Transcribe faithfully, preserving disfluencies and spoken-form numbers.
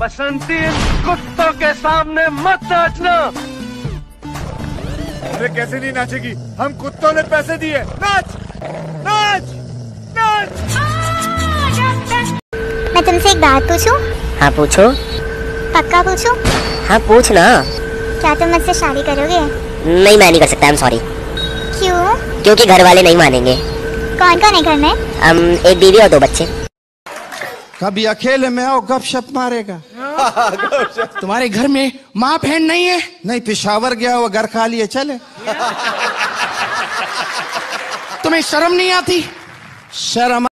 बसंती, कुत्तों के सामने मत नाचना। अरे कैसे नहीं नाचेगी, हम कुत्तों ने पैसे दिए। नाच नाच नाच। मैं तुमसे एक बात पूछूं? हाँ पूछो। पक्का पूछूं? हाँ पूछ ना। क्या तुम मुझसे शादी करोगे? नहीं मैं नहीं कर सकता, आई एम सॉरी। क्यों? क्योंकि घर वाले नहीं मानेंगे। कौन कौन है घर में? हम एक बीवी और दो बच्चे। कभी अकेले में आओ, गपशप मारेगा। तुम्हारे घर में माँ बहन नहीं है? नहीं, पिशावर गया वो, घर खाली है, चले। तुम्हें शर्म नहीं आती? शर्म